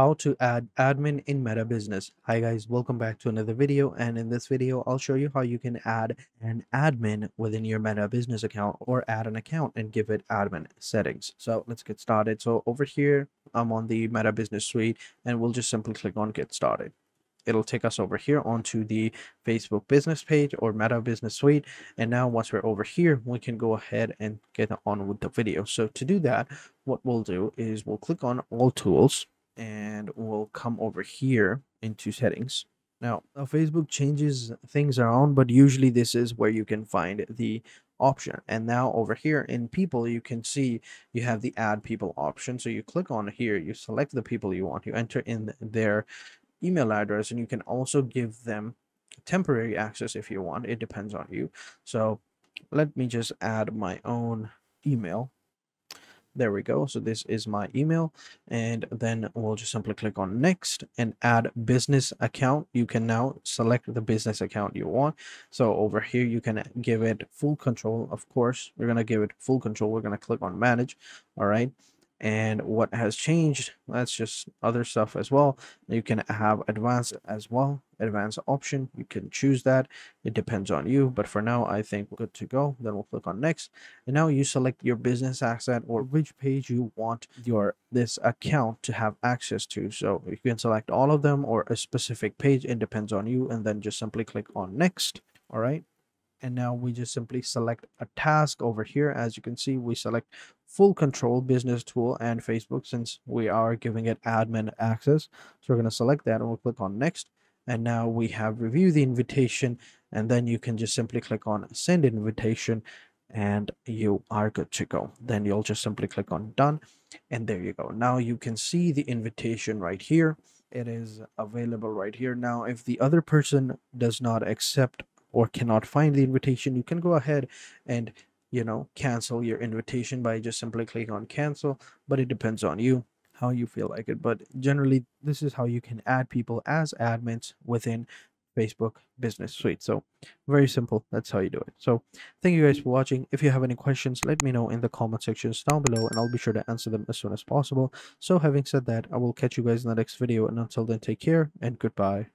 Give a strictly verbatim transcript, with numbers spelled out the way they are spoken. How to add admin in Meta Business. Hi guys, welcome back to another video, and in this video I'll show you how you can add an admin within your Meta Business account, or add an account and give it admin settings. So let's get started. So over here I'm on the Meta Business Suite, and we'll just simply click on get started. It'll take us over here onto the Facebook business page or Meta Business Suite. And now once we're over here, we can go ahead and get on with the video. So to do that, what we'll do is we'll click on all tools and we'll come over here into settings. Now, Facebook changes things around, but usually this is where you can find the option. And now over here in people, you can see you have the add people option. So you click on here, you select the people you want, you enter in their email address, and you can also give them temporary access if you want. It depends on you. So let me just add my own email. There we go. So this is my email, and then we'll just simply click on next and add business account. You can now select the business account you want. So over here you can give it full control. Of course, we're going to give it full control. We're going to click on manage. All right. And what has changed, that's just other stuff as well. You can have advanced as well, advanced option. You can choose that. It depends on you. But for now, I think we're good to go. Then we'll click on next. And now you select your business asset or which page you want your this account to have access to. So you can select all of them or a specific page. It depends on you. And then just simply click on next. All right. And now we just simply select a task over here. As you can see, we select full control business tool and Facebook, since we are giving it admin access. So we're going to select that and we'll click on next. And now we have review the invitation, and then you can just simply click on send invitation and you are good to go. Then you'll just simply click on done. And there you go. Now you can see the invitation right here. It is available right here. Now, if the other person does not accept or cannot find the invitation, you can go ahead and, you know, cancel your invitation by just simply clicking on cancel. But it depends on you, how you feel like it. But generally, this is how you can add people as admins within Facebook Business Suite. So very simple. That's how you do it. So thank you guys for watching. If you have any questions, let me know in the comment sections down below, and I'll be sure to answer them as soon as possible. So having said that, I will catch you guys in the next video. And until then, take care and goodbye.